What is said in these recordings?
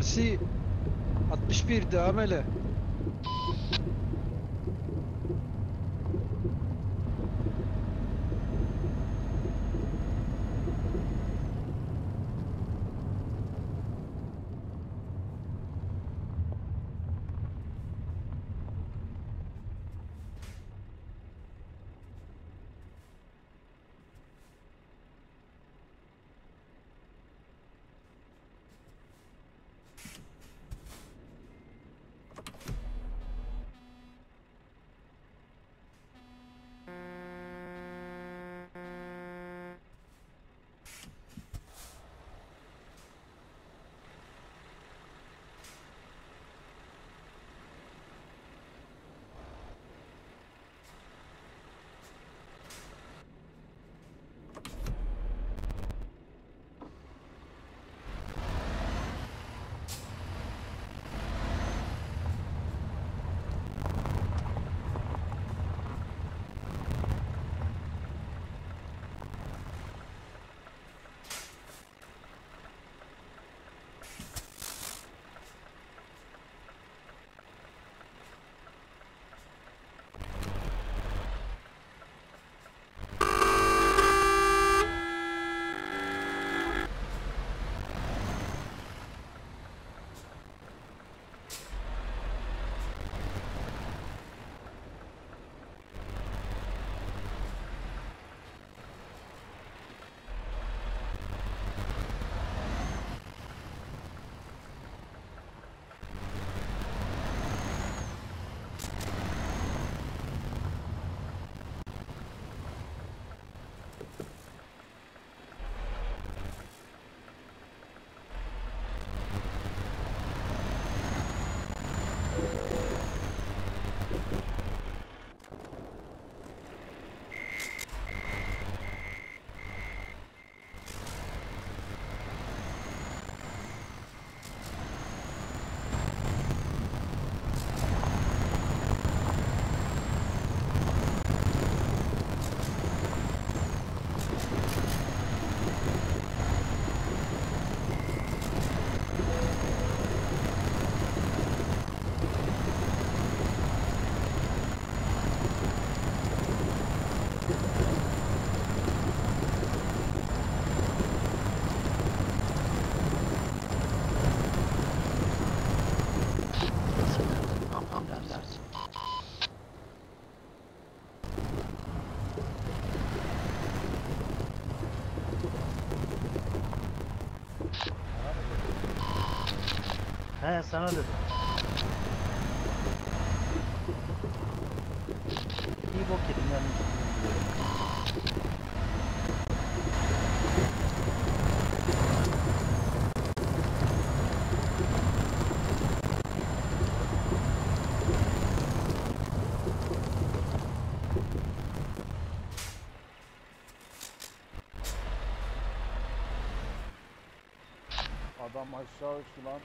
Arsi 61 devam hele. Ben sana dedim. İyi bok yedim yani. Adam aşağı uçtu lan.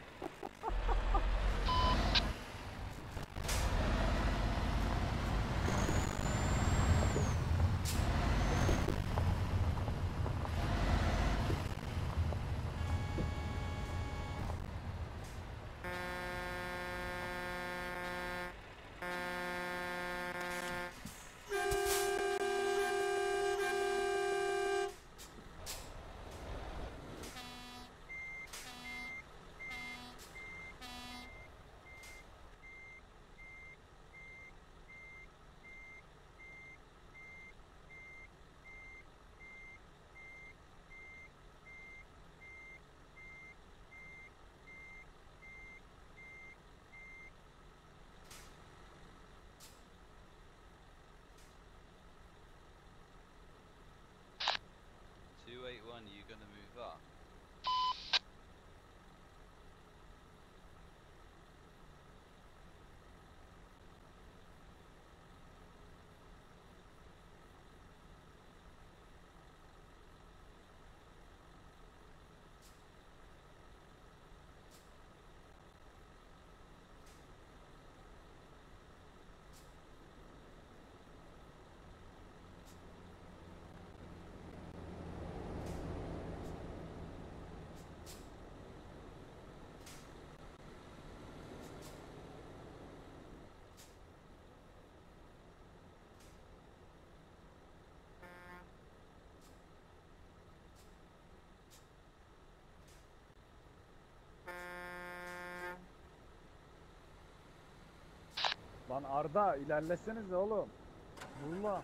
Are you going to move up? Lan Arda ilerlesenize oğlum. Vurma.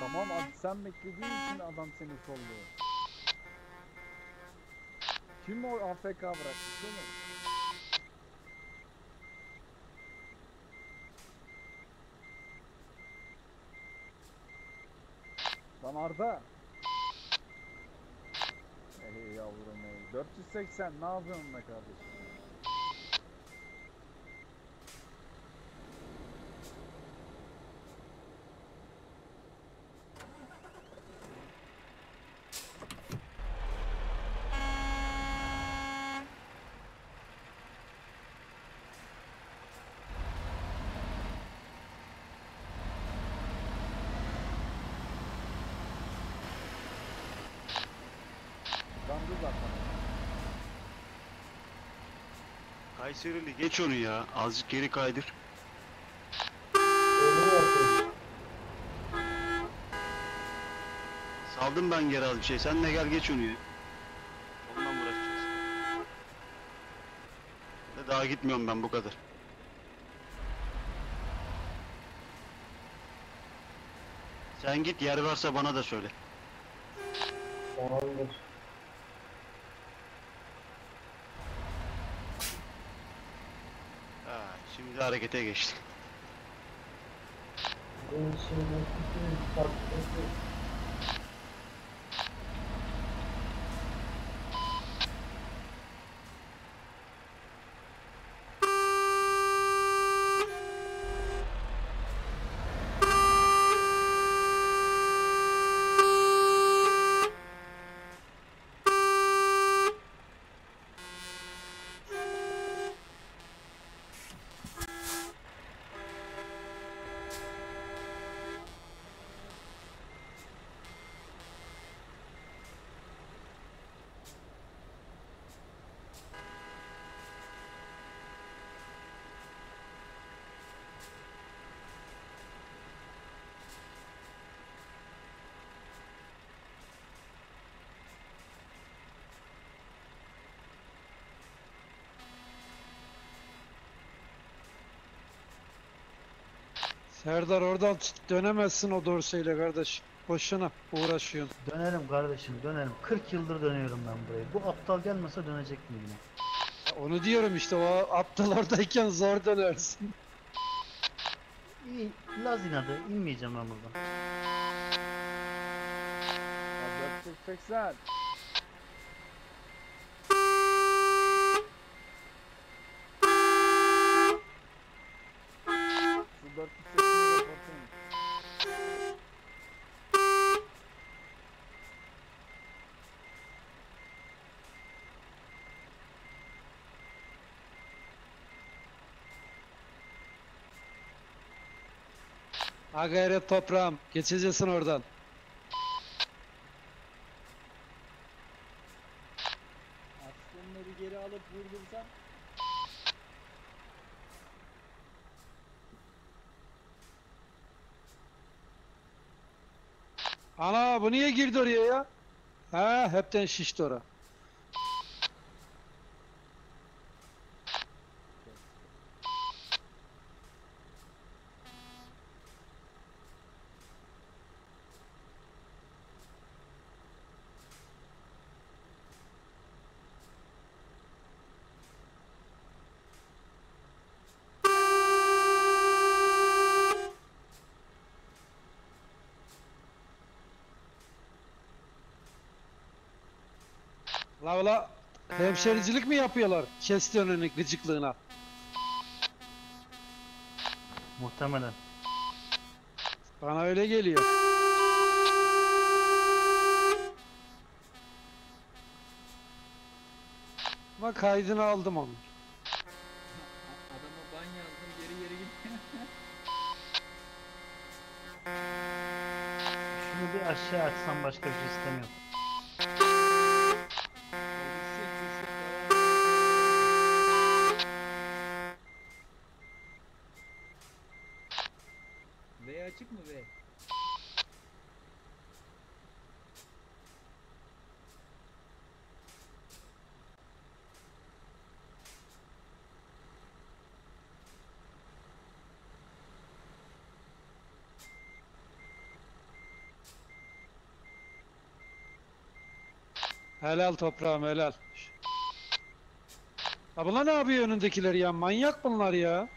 Tamam abi, sen beklediğin için adam seni solluyor. Kim o AFK bırakmış değil mi? Lan Arda. Ey yavrum ey. 480 ne yapıyorsun be kardeşim? Kayserili geç onu ya, azıcık geri kaydır. Saldım ben geri az bir şey, sen de gel geç onu ya. Ondan uğraşacağız. Daha gitmiyorum ben, bu kadar. Sen git, yer varsa bana da söyle. Tamamdır. Şimdi harekete geçtik. Serdar oradan dönemezsin o dorseyle kardeş. Boşuna uğraşıyorsun. Dönerim kardeşim, dönerim. 40 yıldır dönüyorum ben burayı. Bu aptal gelmese dönecek miyim? Onu diyorum işte, o aptal oradayken zor dönersin. İyi, Laz inadı. İnmeyeceğim ben buradan. 480. Ha gayret toprağım, geçeceksin oradan. Aslanları geri alıp vurdursam. Ana bu niye girdi oraya ya? Ha hepten şişti oraya. La la, hemşericilik mi yapıyorlar? Kesti önünü gıcıklığına. Muhtemelen. Bana öyle geliyor. Ama kaydını aldım onu. Adama ban yazdım, geri gitti. Şunu bir aşağı atsam başka bir şey istemiyorum. Açık mı be? Helal toprağım, helal. Ha bunlar ne yapıyor önündekiler ya? Manyak bunlar ya.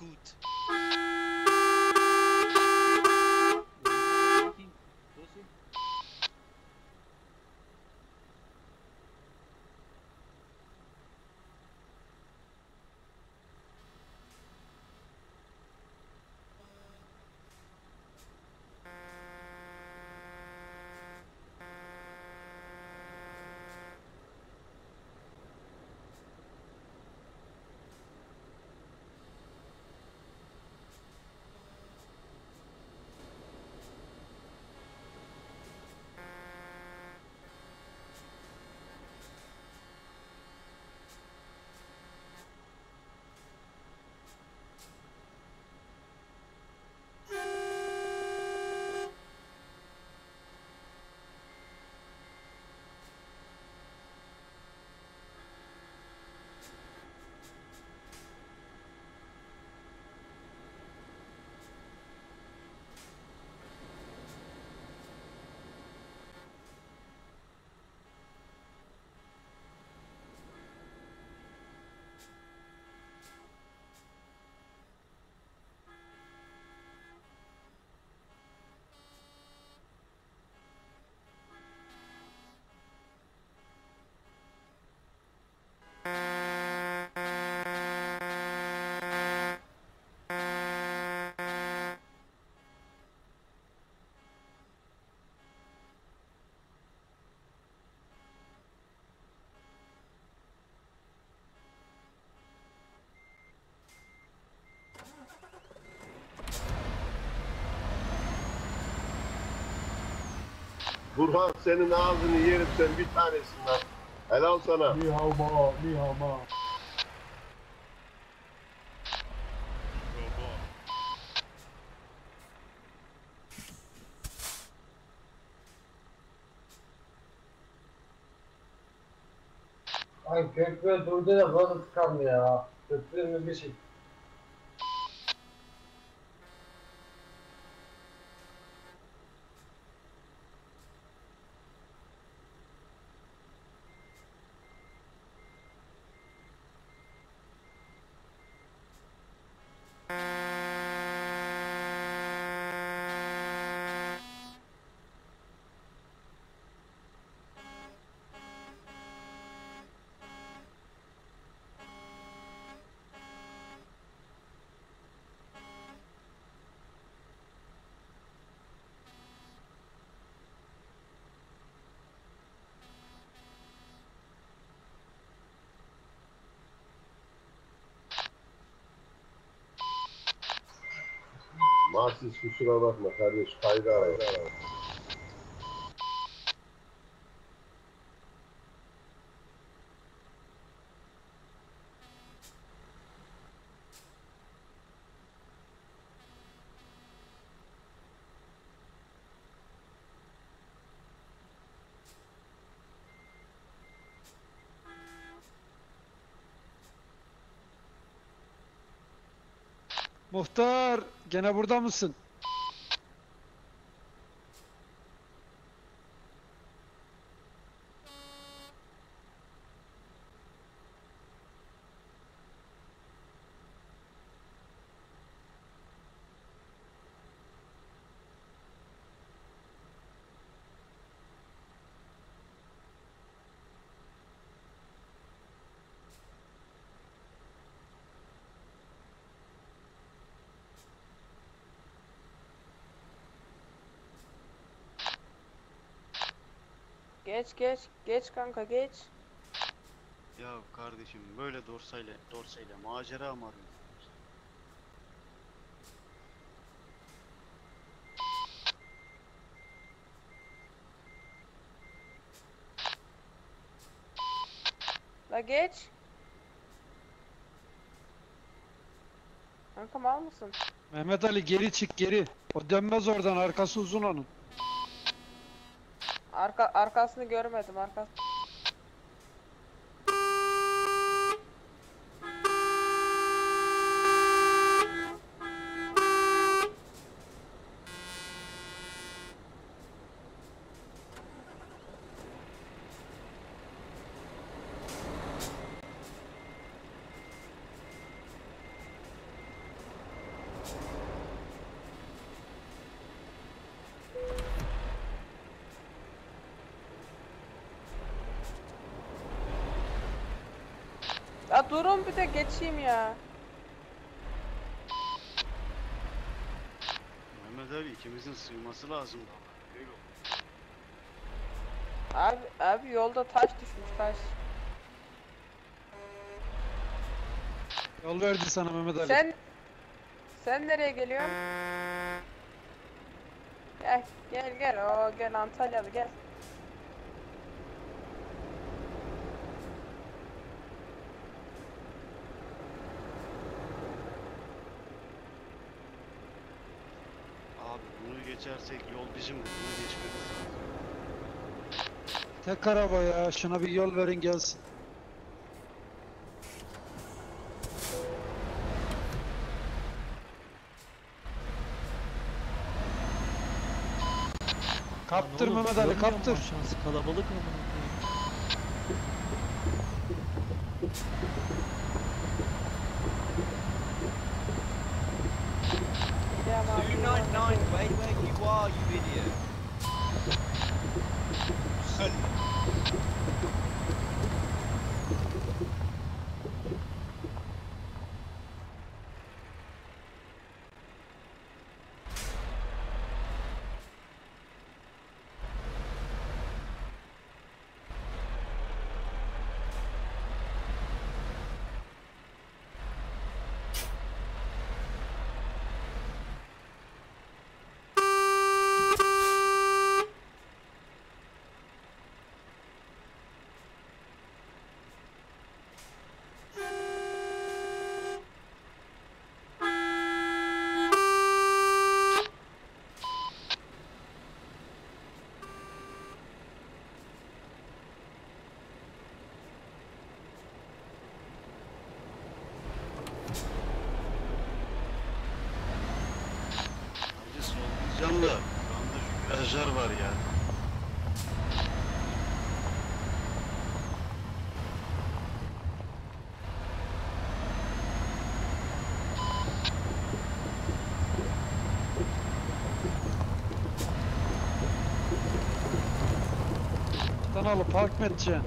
Gut. Burhan senin ağzını yerim, sen bir tanesin lan. Helal sana. Nihama, nihama. Ay köprü durdu da buranı tıkanmıyor ya. Köprünün bir şey. Mahsus kusura bakma kardeş, kaydı arayın. Muhtar, gene burada mısın? Geç kanka geç. Ya kardeşim böyle dorsayla macera mı arıyorsun? La geç. Kanka mal mısın? Mehmet Ali geri çık geri. O dönmez oradan, arkası uzun onun. Arkasını görmedim, arkasını. Ya durun bir de geçeyim ya. Mehmet abi ikimizin sığması lazım. Abi yolda taş düşmüş taş. Yol verdi sana Mehmet abi. Sen nereye geliyorsun? Gel gel Antalya'da gel. Geçersek yol bizim, bunu geçmemiz lazım. Tek araba ya, şuna bir yol verin gelsin. Kaptır Mehmet Ali, kaptır. Şansı kalabalık mı? Nine, mate, where you are, you idiot. Şu anda virajlar var yani. Kanalı park mı edeceksin?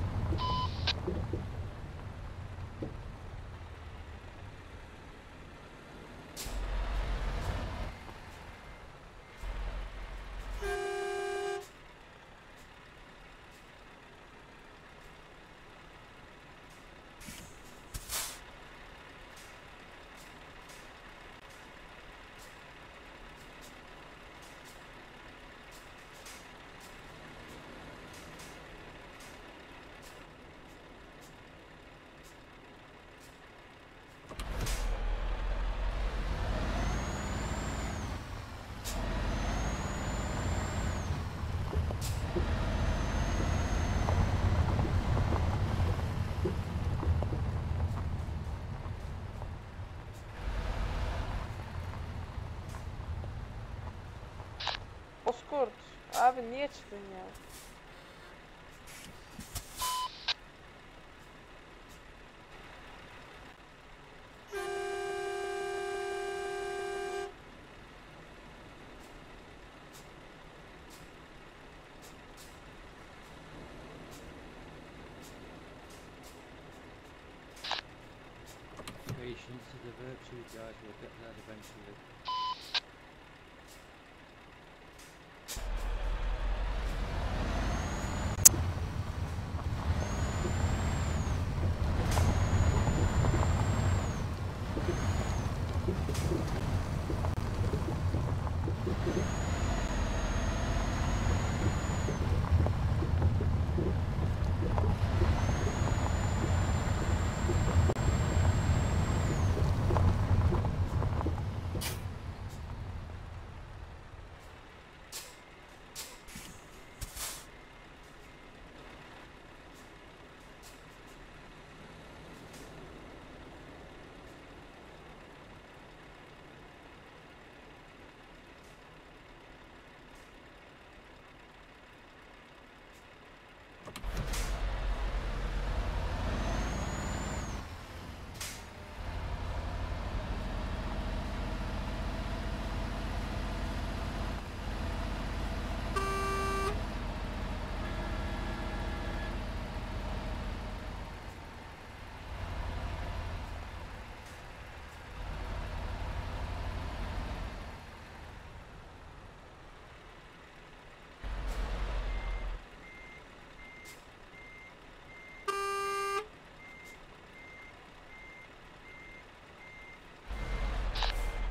Bozkurt, abi niye çıktın ya? Patience is a virtue, guys. We'll get that eventually.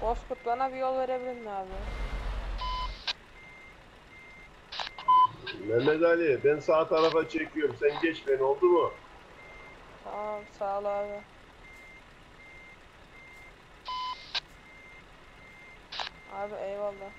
Bozkurt, bana bir yol verebilir mi abi? Mehmet Ali, ben sağ tarafa çekiyorum. Sen geç beni, oldu mu? Tamam, sağ ol abi. Abi eyvallah.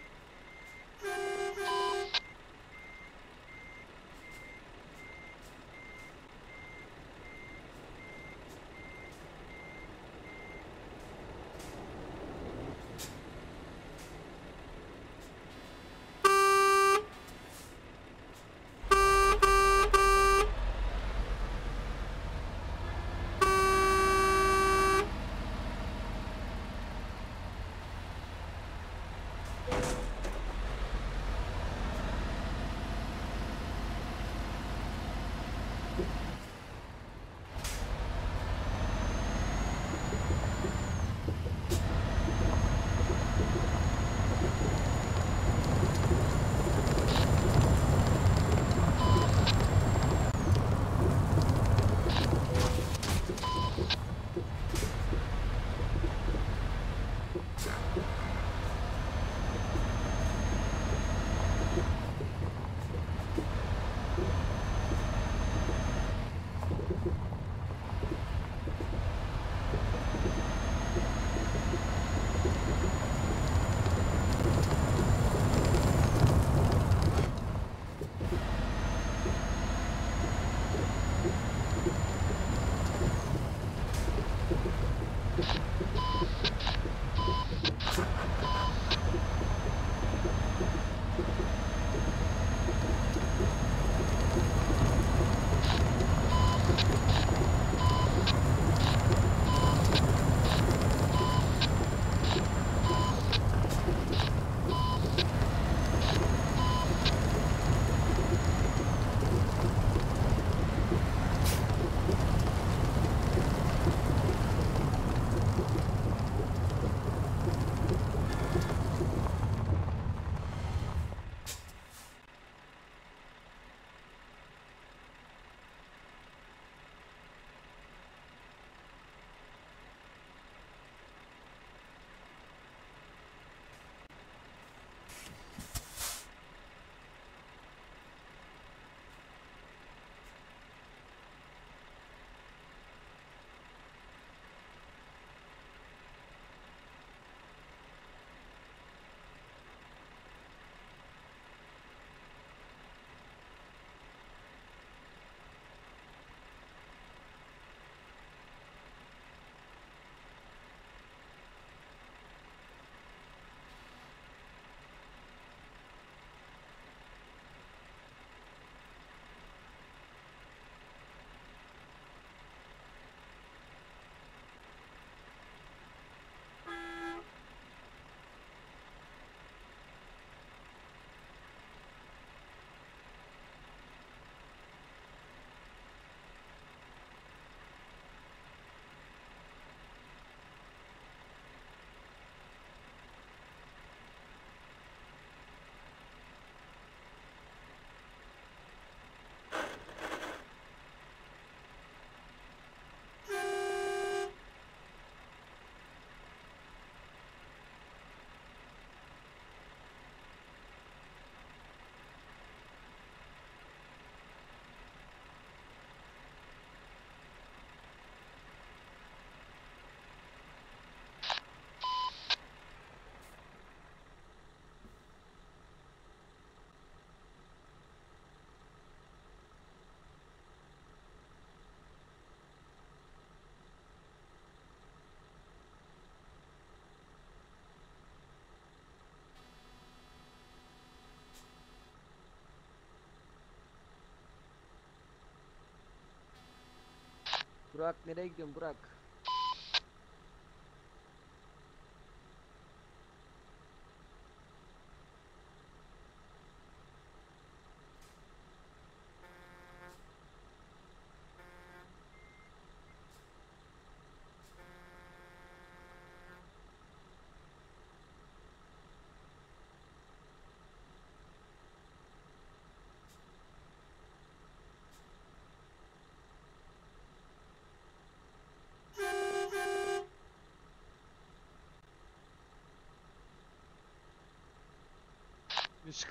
Burak nereye gidiyorsun Burak?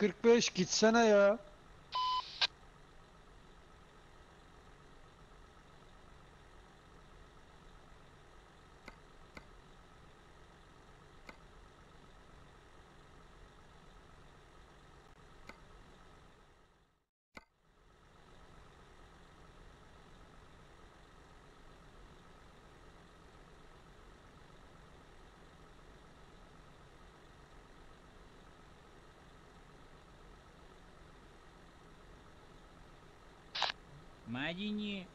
...145 gitsene ya. Madeni.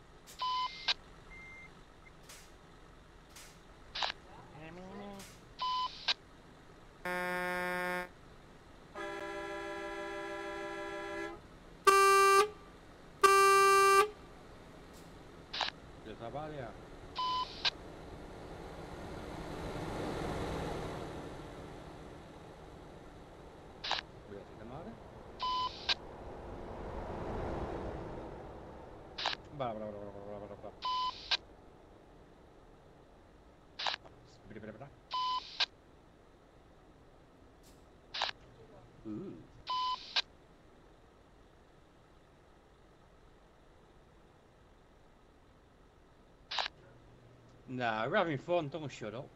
Nah, we're having fun, don't shut up.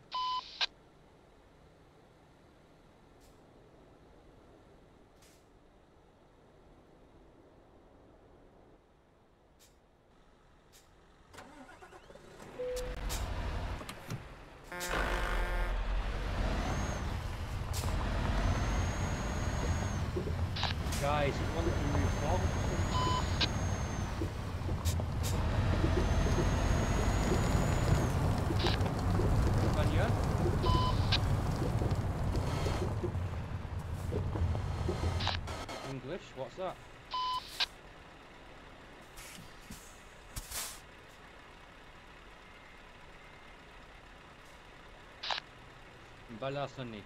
Guys, you wanted to move forward. What's that? Balasani.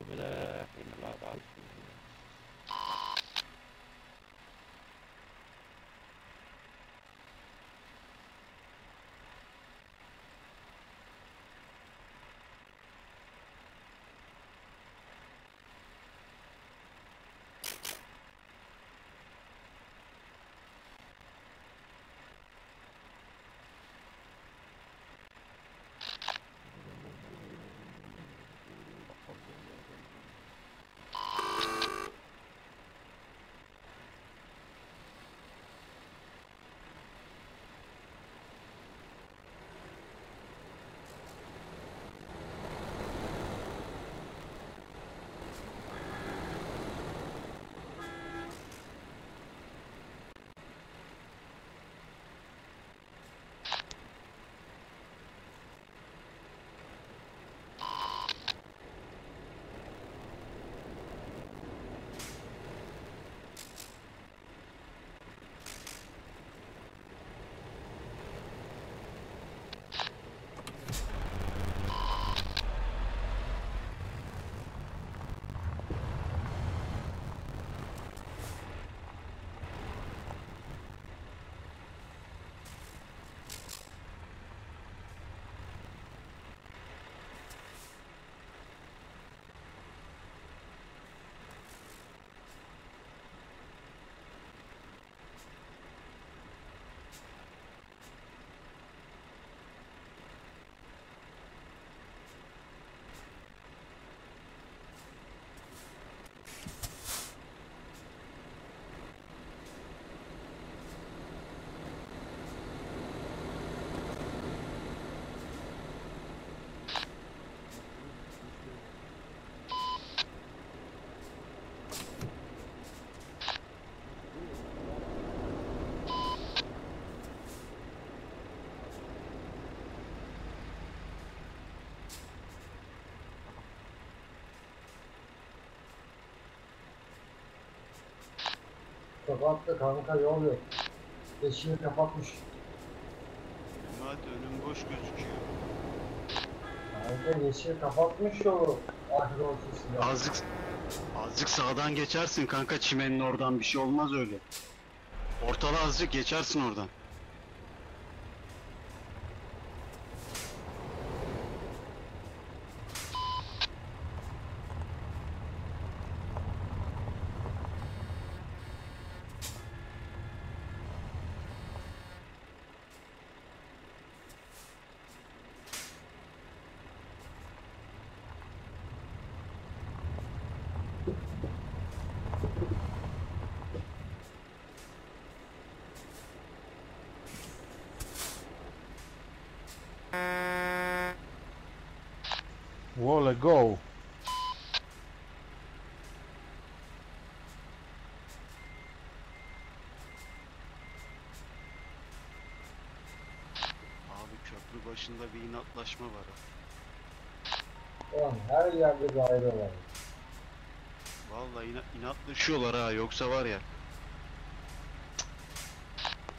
Over there in the lava. kapattı kanka, yol yok. Eşiğini kapatmış. Murat önüm boş gözüküyor. Kanka yeşil kapatmış yolu. Azıcık sağdan geçersin kanka, çimenin oradan bir şey olmaz öyle. Ortalı azıcık geçersin oradan. Walla go. Abi köprü başında bir inatlaşma var. Oğlum her yerde bir ayrı var. Vallahi inatlaşıyorlar ha, yoksa var ya.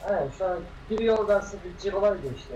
Evet şu an bir yoldan sıkıcı olay geçti.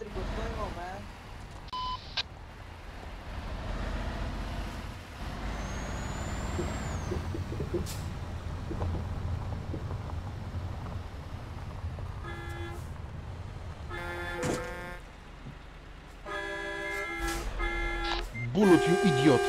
Good funeral, man. Bullet, you idiot.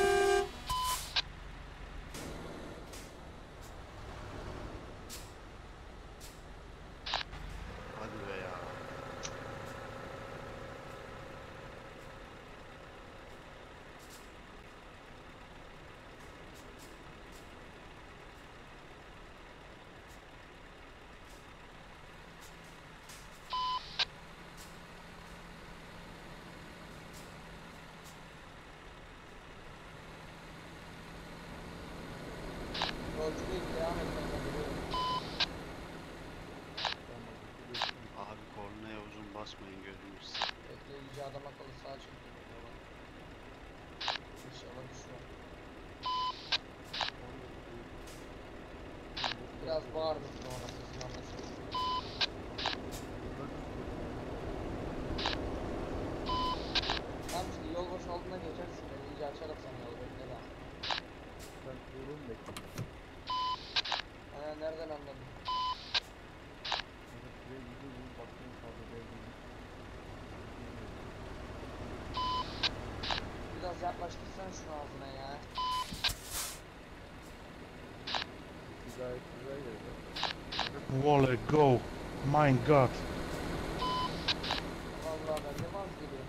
Abi kornaya uzun basmayın, gördünüz siz. Bekleyici adam akıllı sağa çekiyor. İnşallah düşüyor. Biraz bağırdım ona, sesini anlasın. Tamam şimdi yol boşaldığında geçersin. Bekleyici açarak sana yolu bekle daha. Ben durum bekliyorum. Nereden anladın? Biraz yaklaştırsan şunu ağzına ya. Gayet güzel geldi. Walla go. My god. Valla ben de vazgeçiyorum.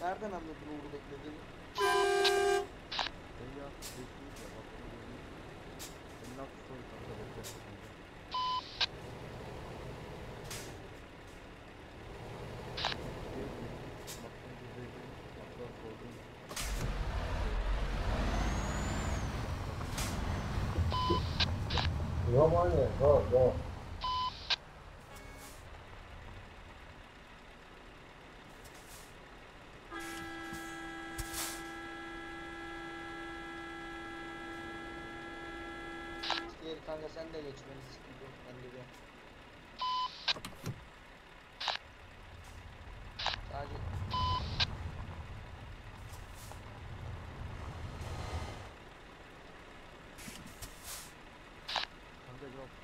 Nereden anladın Uğur'u beklediğini? Ya bekleyin ya, bak bunu göreyim. Senin altı soru kanka bekleyin. Baktım güzeldi, baklar sordum. Roman ya, go. Kanka sen de geçmeni sıkıntı yok, ben geliyorum. Sadece...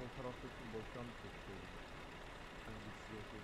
o taraftaki boştan mı çekiyoruz? Yani bir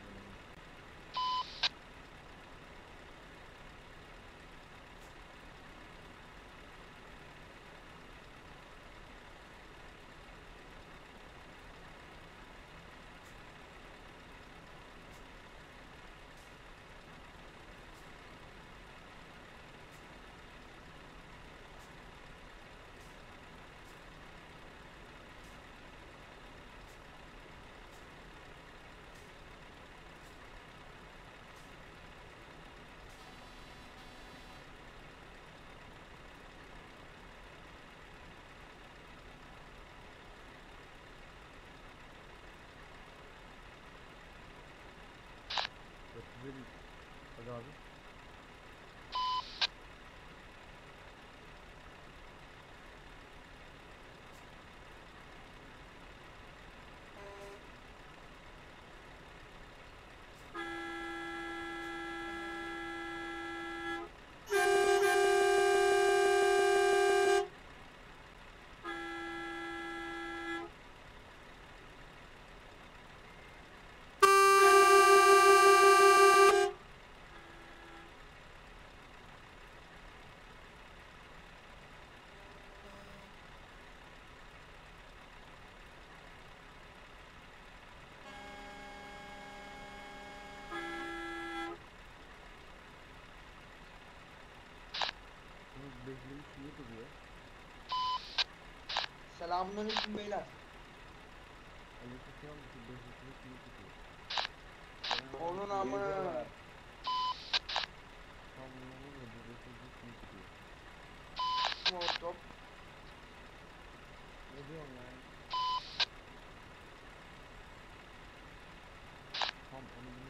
şey yok. Hadi abi. Selamünaleyküm beyler. Onun amına. Top. Ne diyorsun lan? Tam onu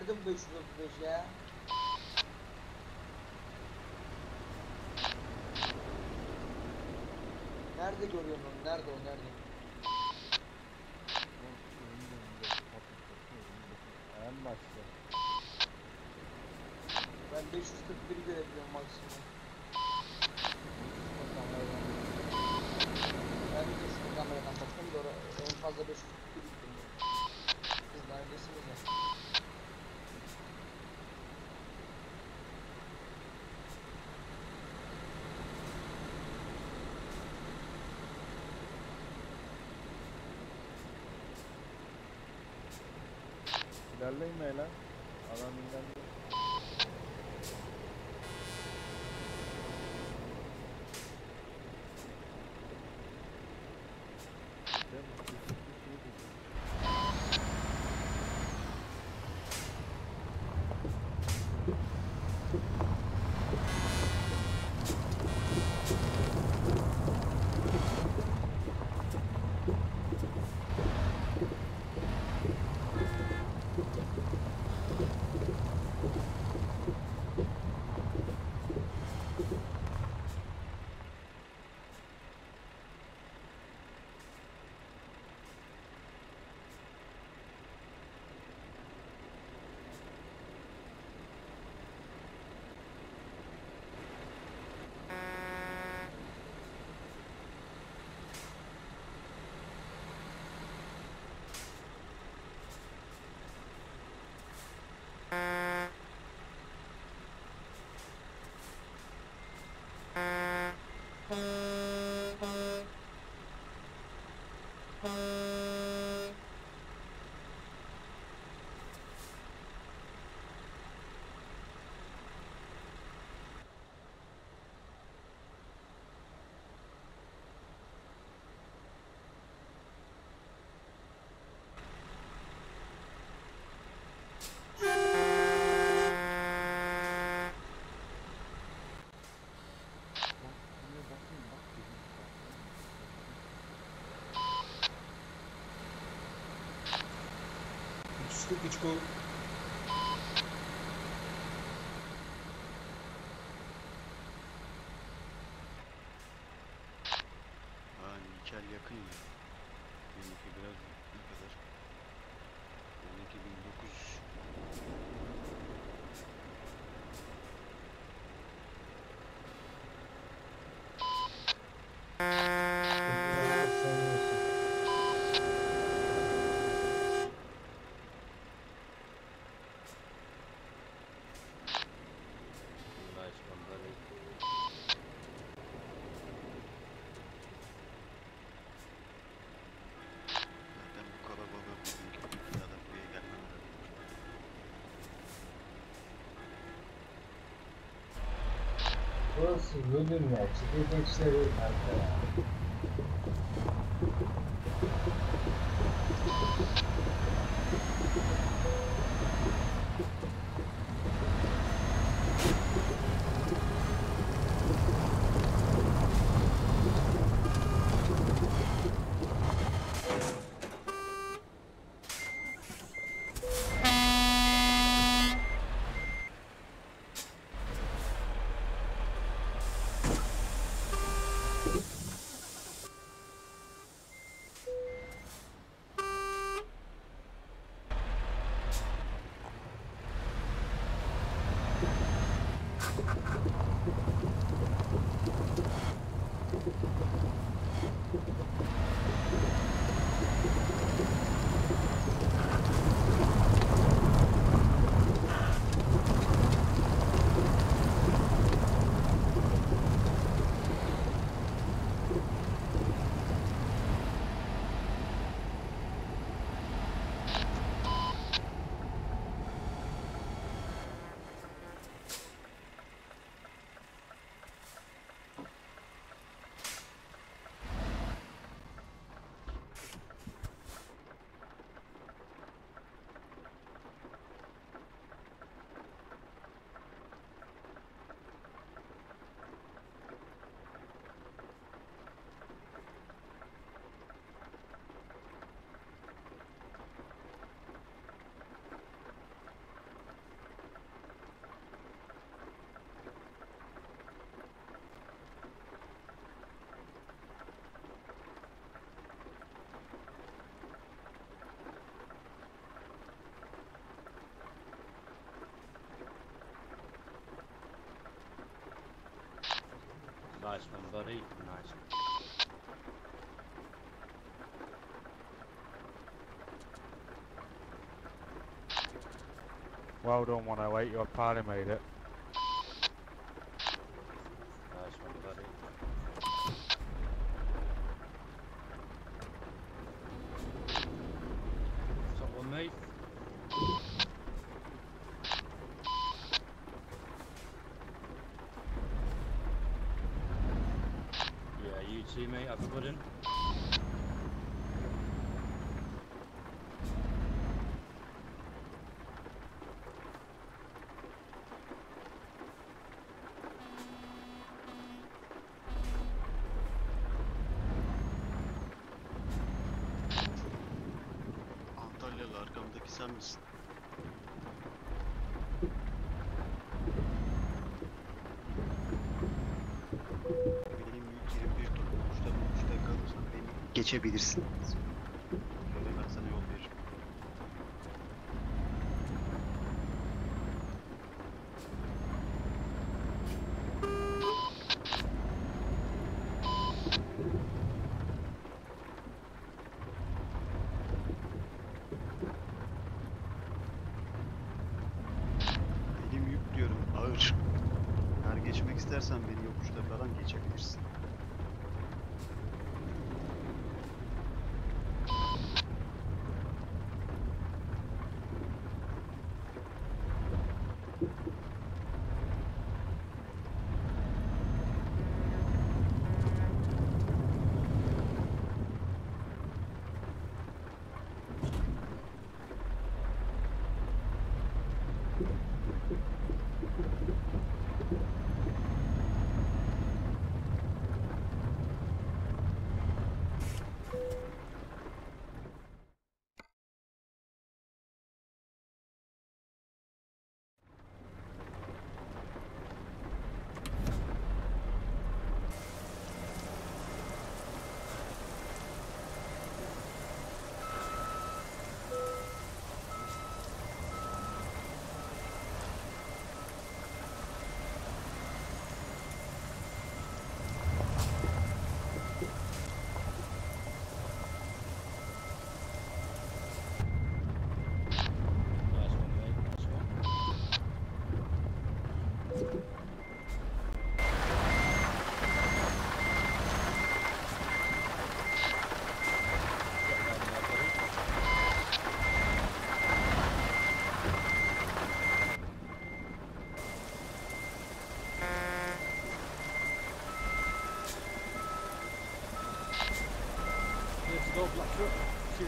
dedim 545 ya. Nerede görüyorum onu? Nerede o? Nerede? En başta. Ben 541 görebiliyorum maksimum. Ben de şu kameradan baktım da en fazla 541 görebiliyorum. Siz neredesiniz ya? İlerleyin mi lan? Adam ilerleyin. кукочку. Burası bölünme, çiftlikçileri arkaya. Nice one, buddy. Nice one. Well done, 108. Your party made it. Nice one, buddy. Top one, mate. See me, I've put in. Antalyalı arkamdaki sen misin? Geçebilirsin. Ben sana yol veririm. Benim yük diyorum ağır. Eğer geçmek istersen beni yokuşta falan geçebilirsin. go Blackfoot, Q9.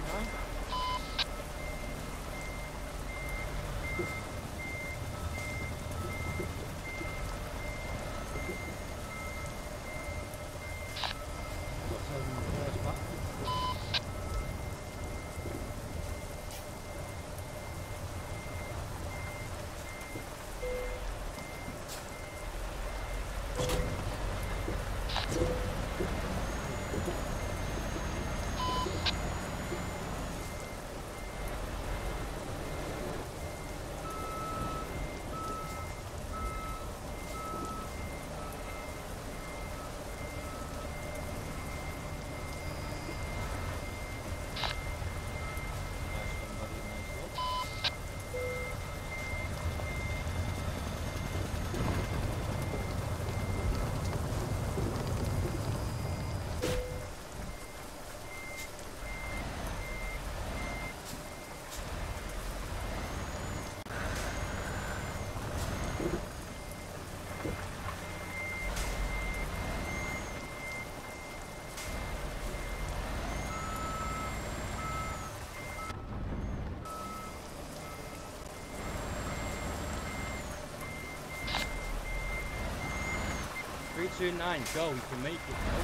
Two, 9, go, you can make it, bro. You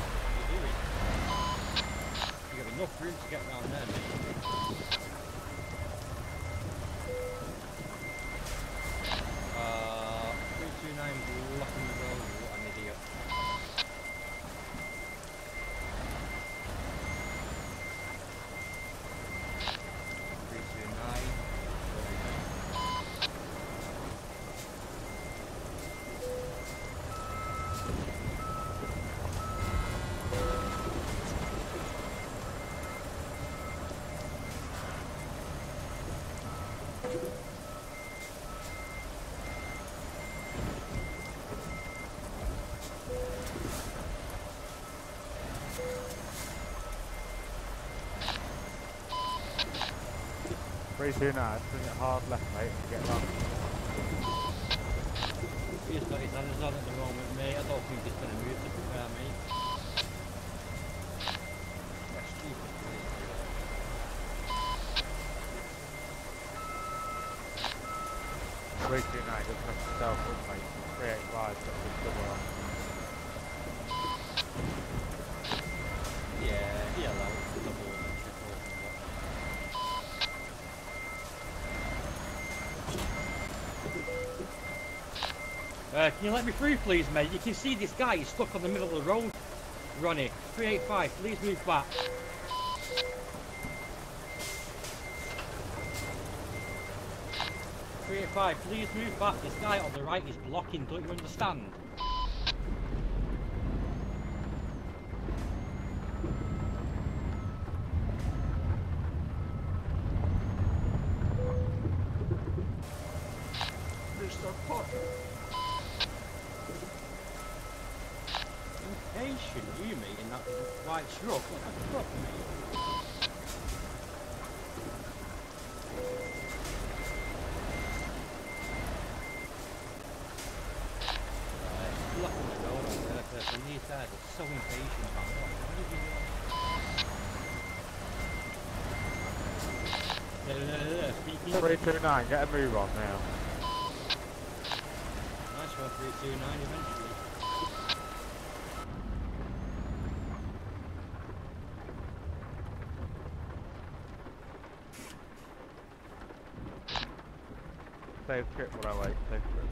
do it. You got enough room to get around there, mate. 329 blocking the road, what an idiot. Pretty soon now, it's doing it hard left, mate, to get back. He's got his hands on at the moment, mate. I don't think he's going to move to prepare me. That's stupid, mate. Pretty soon now, just left himself up, mate. 385, got his double on. Yeah, that was double. Can you let me through, please, mate? You can see this guy is stuck on the middle of the road. Ronnie, 385, please move back. Please move back. This guy on the right is blocking, don't you understand? Nine, get a move on now. Nice one, 329 eventually. Save trip while I wait, save trip.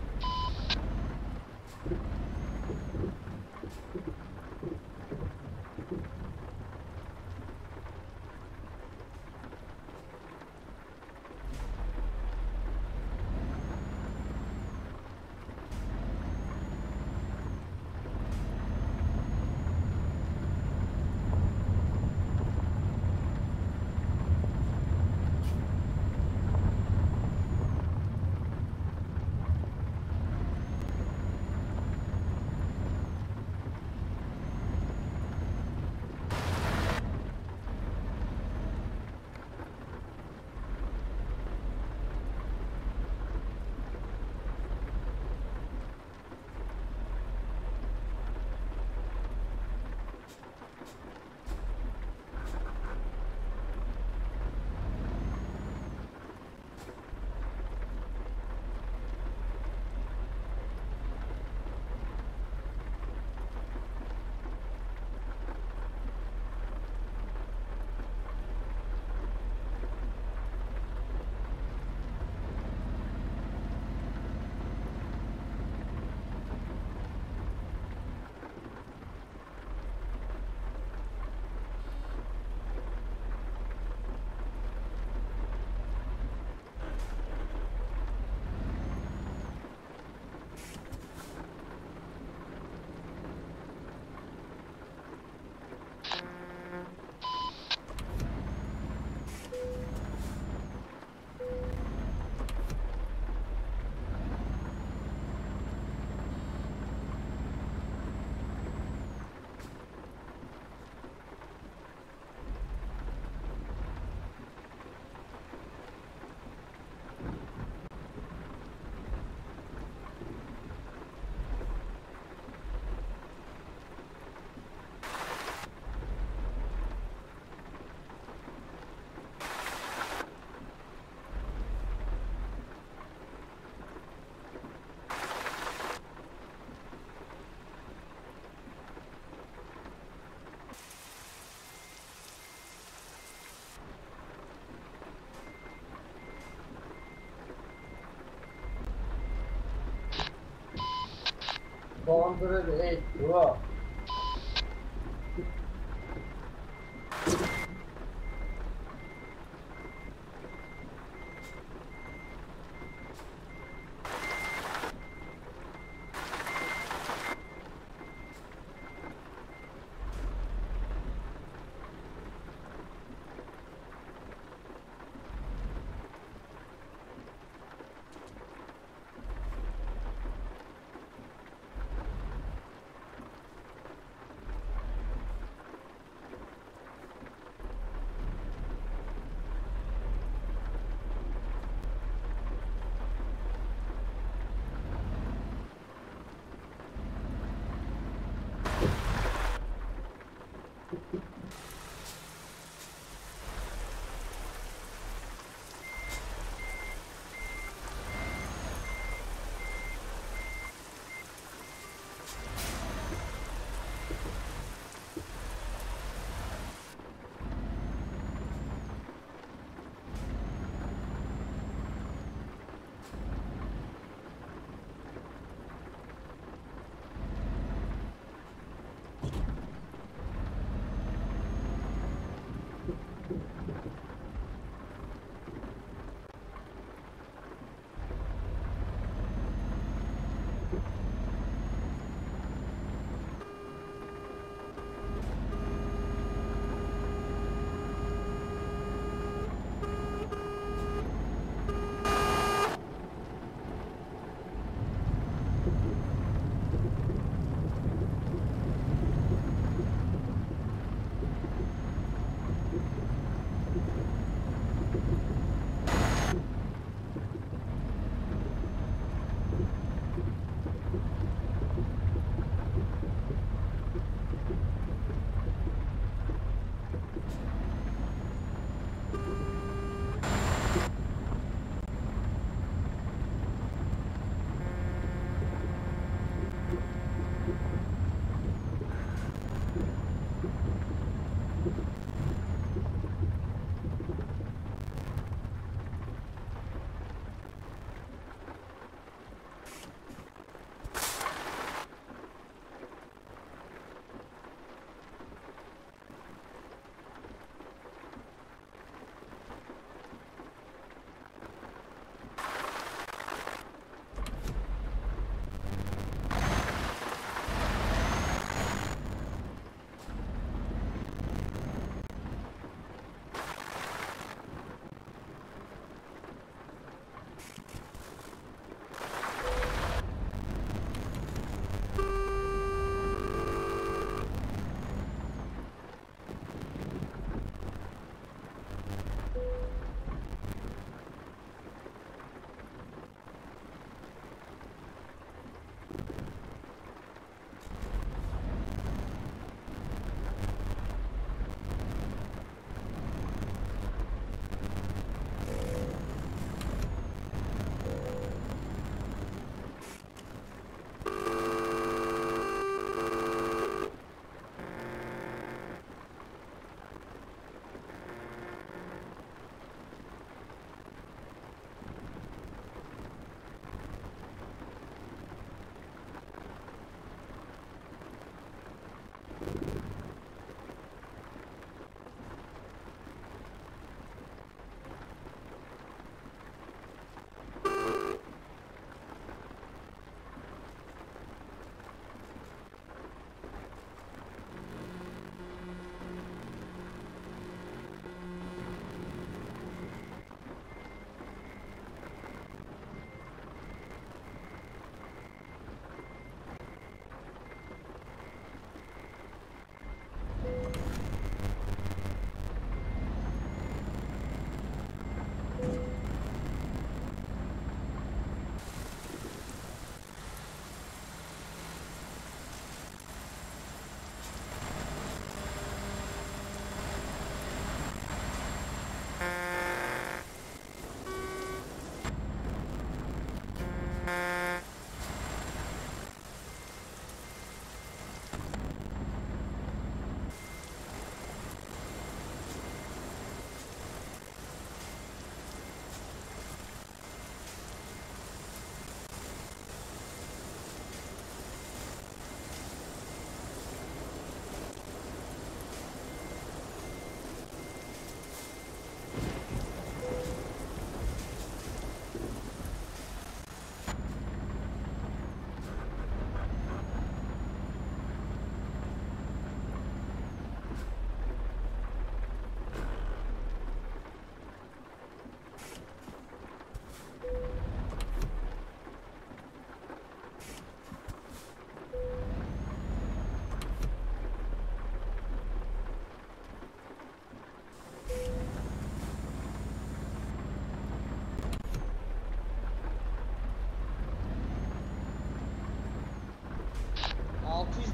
108 Pro.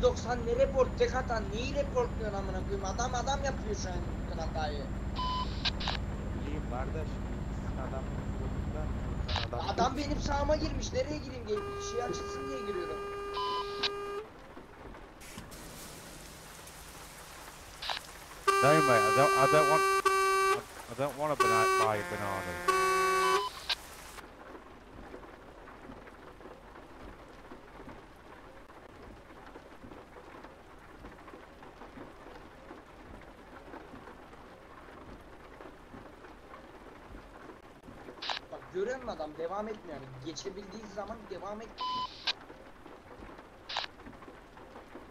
190 ne report, tek hata neyi reportluyor amına koyayım, adam yapıyor şu an bütün hatayı. İyiyim kardeş, adam benim sağıma girmiş, nereye gireyim, şey açılsın diye giriyorum. No mate, I don't want a banana, buy a banana. Görüyor musun adam devam etmiyor yani, geçebildiği zaman devam et.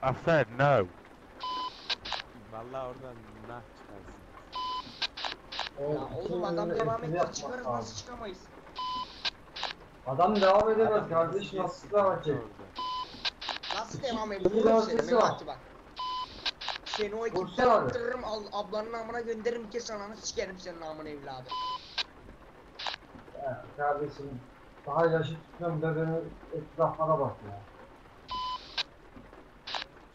I said no. Vallahi oradan nah çıkarsın. Ya oğlum adam devam etmiyor, çıkarız nasıl çıkamayız? Adam devam edemez kardeş, nasıl devam edecek? Nasıl devam ediyor? Mevati bak. Seni o ekipte attırırım, ablanın amına gönderirim, kes ananı sikerim senin amına evladım. Kardeşim daha yaşı tutmam da beni etraflara bak ya.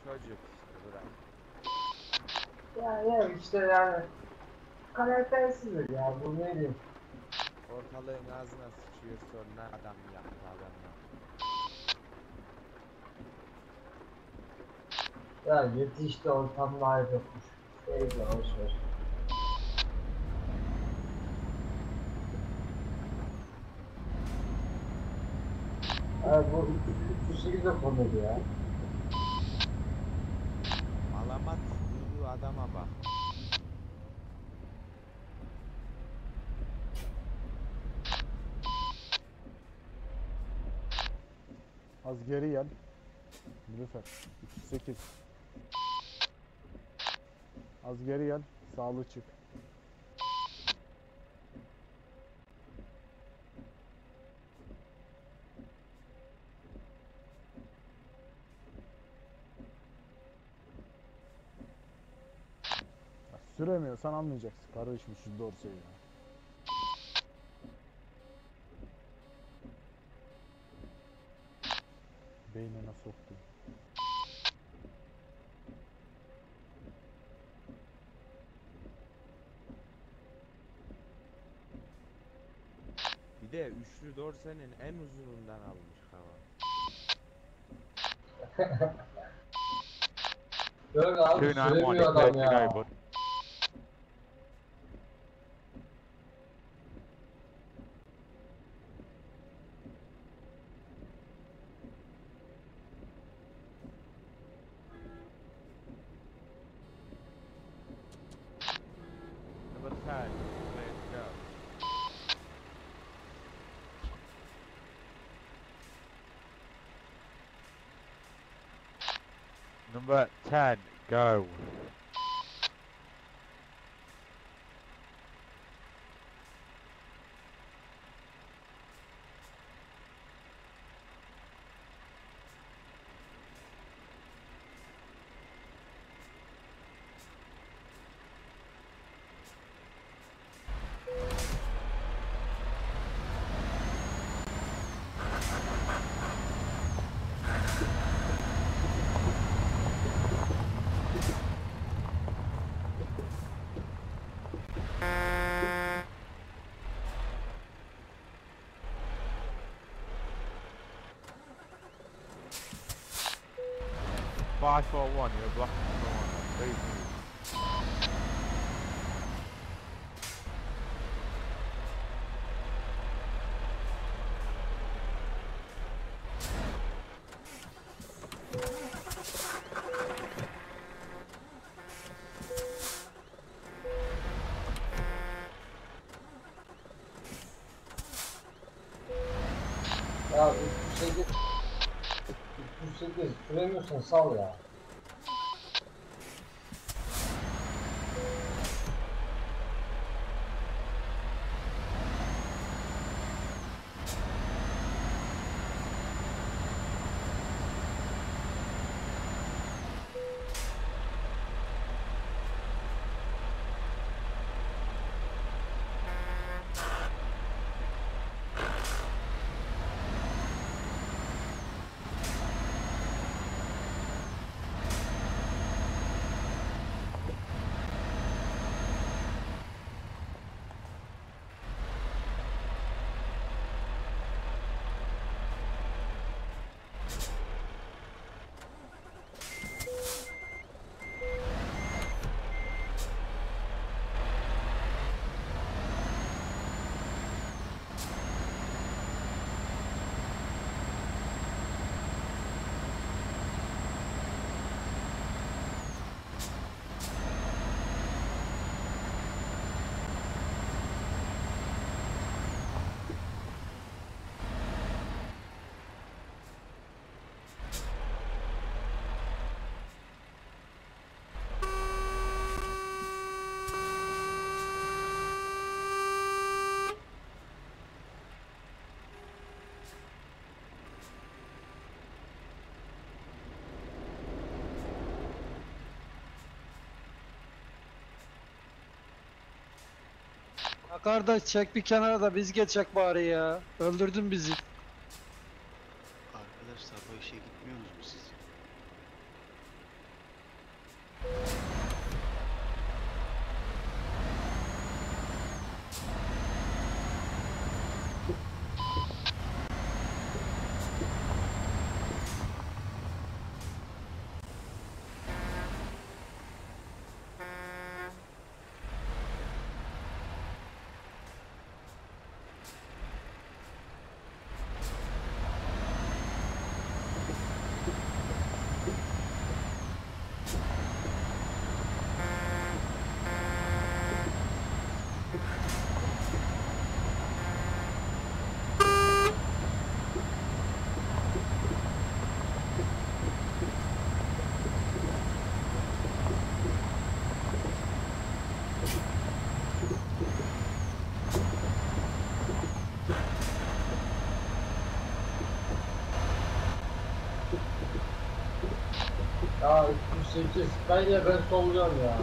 Çocuk işte bırak. Ya işte yani karaktersizdir ya, bu ne diyeyim. Ortalığın ağzına sıçıyor sonra adam yaptı adamla. Ya yeti işte ortamda ayıp yokmuş. Eyvah hoşver. Evet bu ikisi de komedi ya. Alamat bu adama bak. Az geri gel. Lütfen. 38. Az geri gel. Sağlı çık. Süremiyorsan anlayacaksın kardeşim şu doğru şeyi. Beynine soktu. Bir de üçlü dorsenin en uzunundan almış hava. Böyle abi süremiyor adam ya. Number 10, go. I saw one, you're blocking the one, crazy. Süremiyorsan sal ya. Kardeş çek bir kenara da biz geçecek bari ya. Öldürdün bizi. Arkadaşlar bu işe gitmiyoruz mu siz? Ya 38, ben solacağım ya.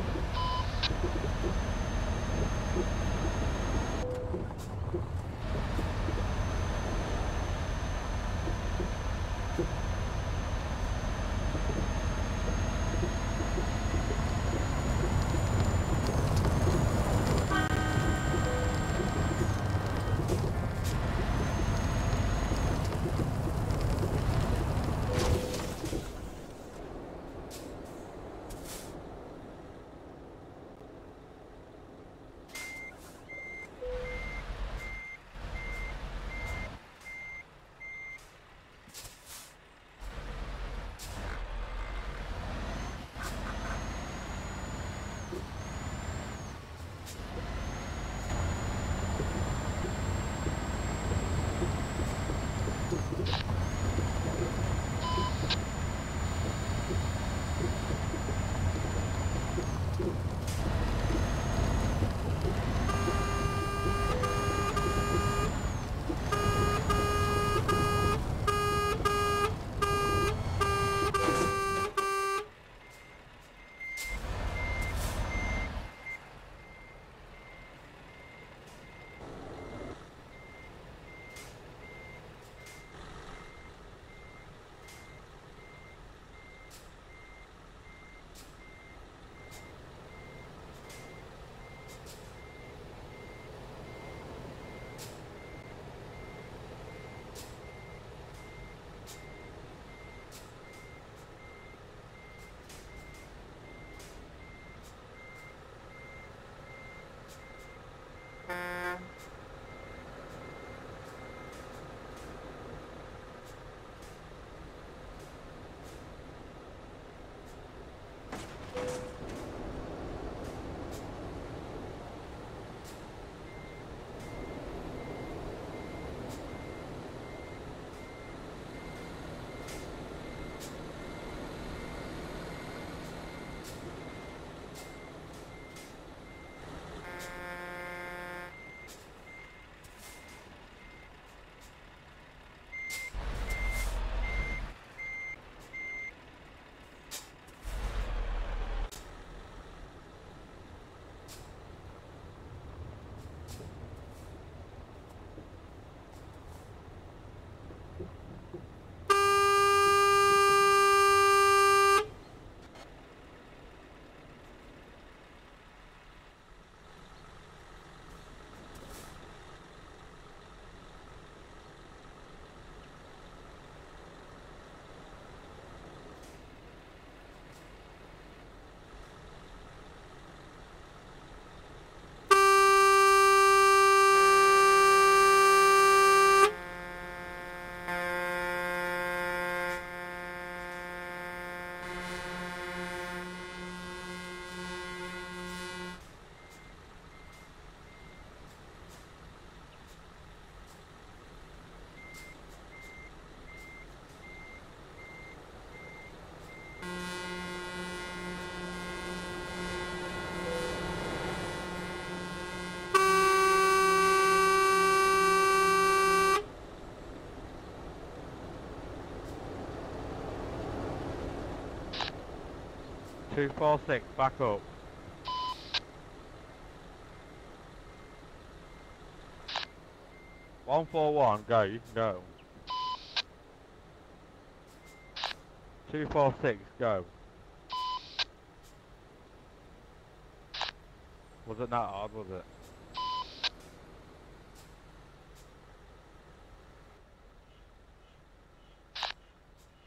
Two, 4, 6, back up. 141, go, you can go. 246, go. Wasn't that hard, was it?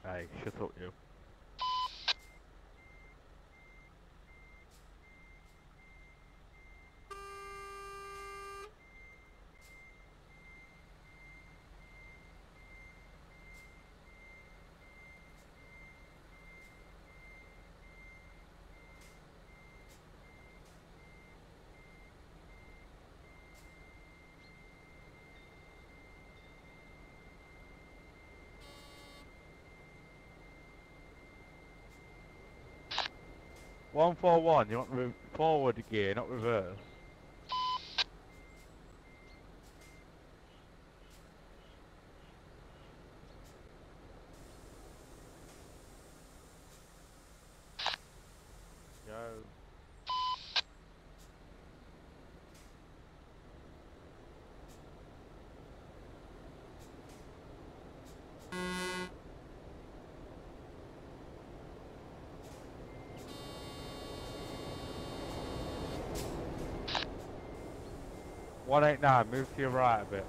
Hey, shut up you. One 4-1, you want to move forward gear, not reverse. Go. One 8-9, move to your right a bit.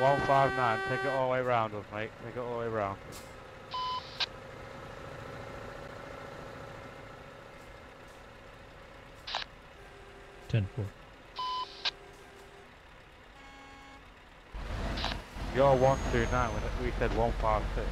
One 5-9, take it all the way round us, mate. Take it all the way round. Us. 10-4. You're 129 when we said 156.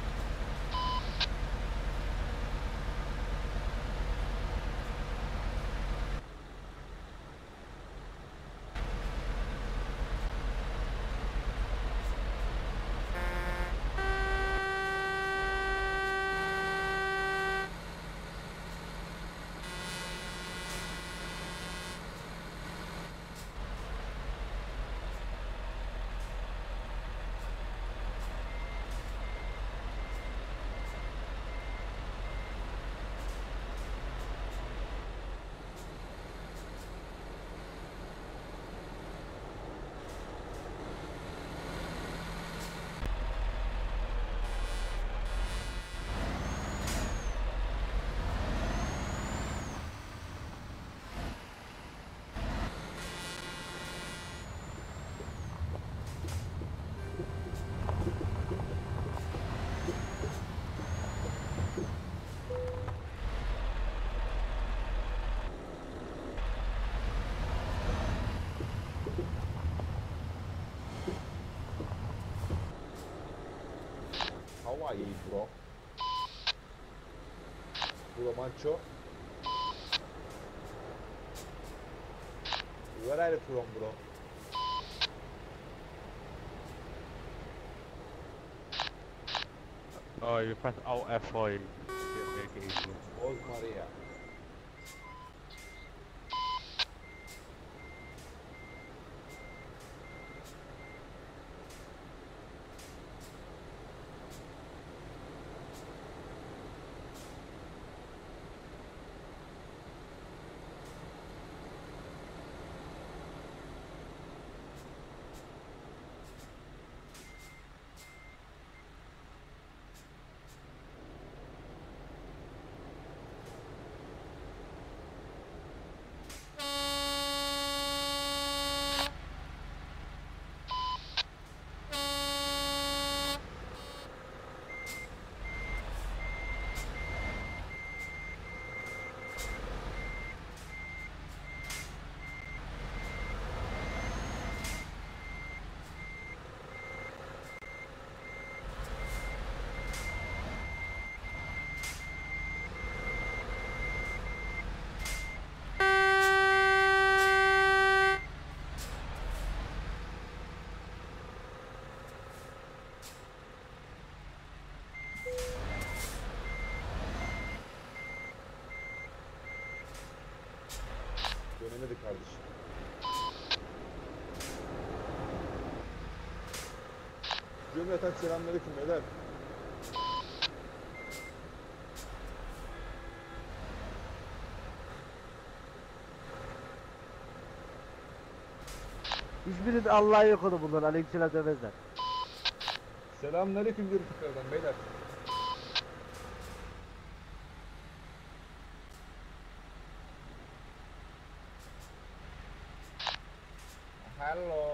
Oha iyi bro. Bro macho. Where are you from bro? Oh, you press Alt F4, you make it easier. Where's Maria? Dönemedi kardeşim. Cümleten selamünaleyküm beyler. Hiçbiri de Allah'a yok onu bunlar. Aleykümselam demezler. Selamünaleyküm diyorum tekrardan beyler. Hello.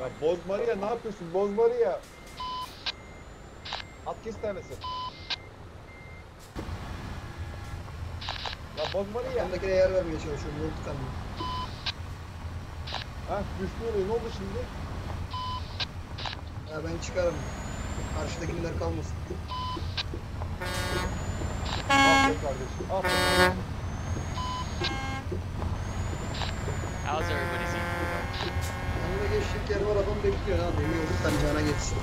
Ya Boz Maria ne yapıyorsun Boz Maria? At kes tanesi. Ya Boz Maria. Yanındakine yer vermeye çalışıyorum. Yol tıkanmıyor. Hah düştü oraya. Ne oldu şimdi? Ya ben çıkarım. Karşıdakiler kalmasın. How's everybody's eating? Önüne geçtik yer var, adam bekliyor ha. Demir olursan cana geçsin.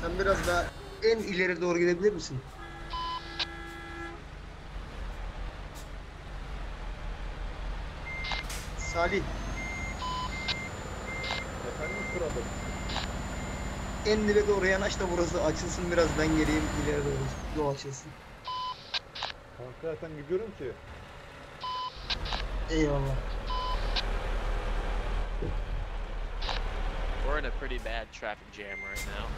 Sen biraz daha en ileri doğru gidebilir misin? Salih. Efendim kuralım. En dibe doğru yanaş da burası açılsın, biraz ben geleyim ileri doğru yol açılsın. Kanka zaten gidiyorum ki. Eyvallah. We're in a pretty bad traffic jam right now.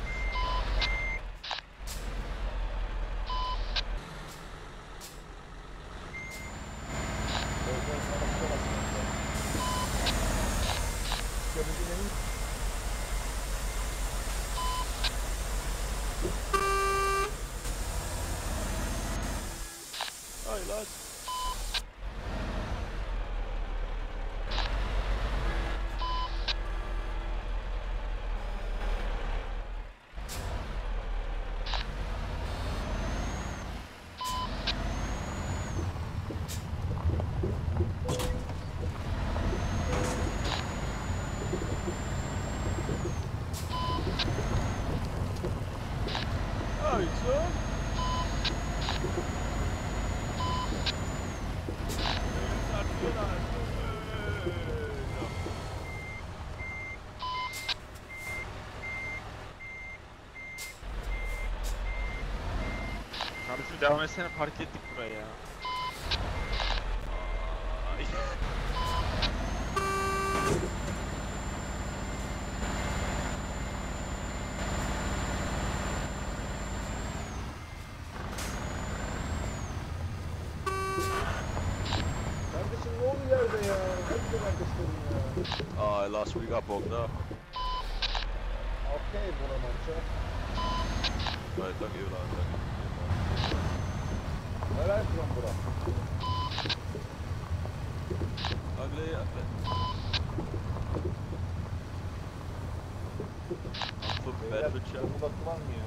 Devam etsene, park ettik buraya ya. Kardeşim ne oldu yerde ya? Hepsi kardeşlerim ya. Ay, last week up oldu. Okay, buna mancha. Hayır, tak iyi lan, tak. Where are you from, bro? Ugly, ugly. I'm from Bedfordshire. What the fuck, man?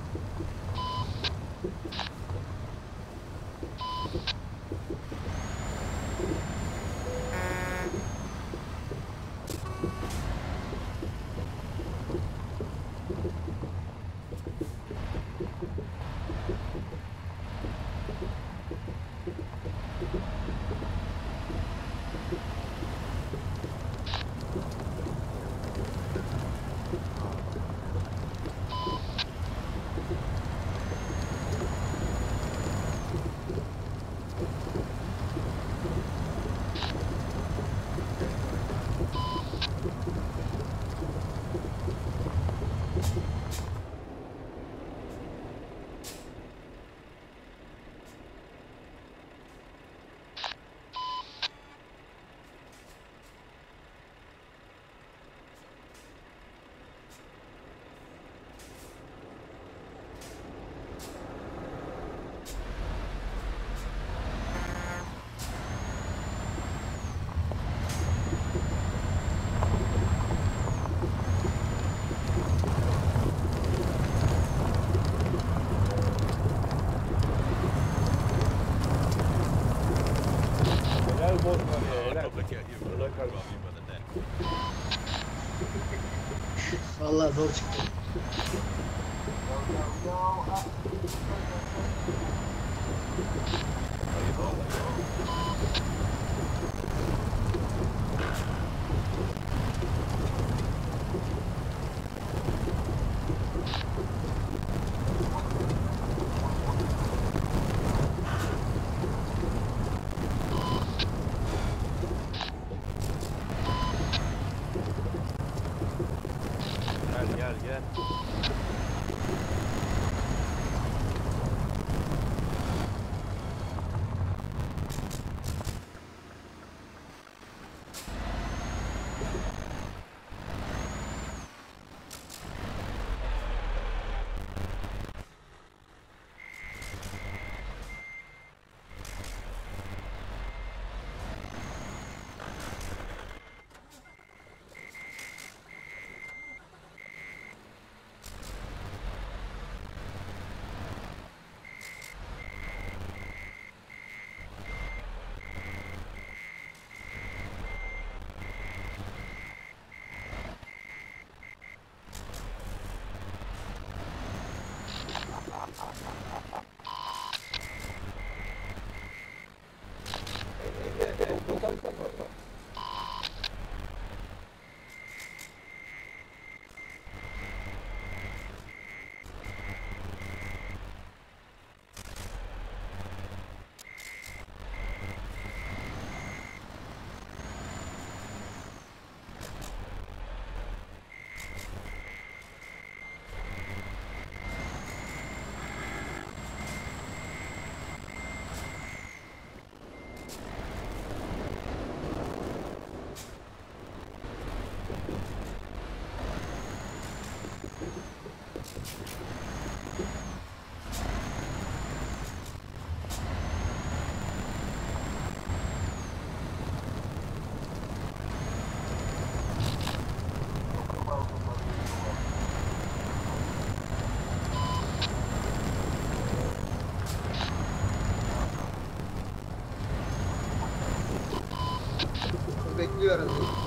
Vallahi zor çıktı. bekliyoruz.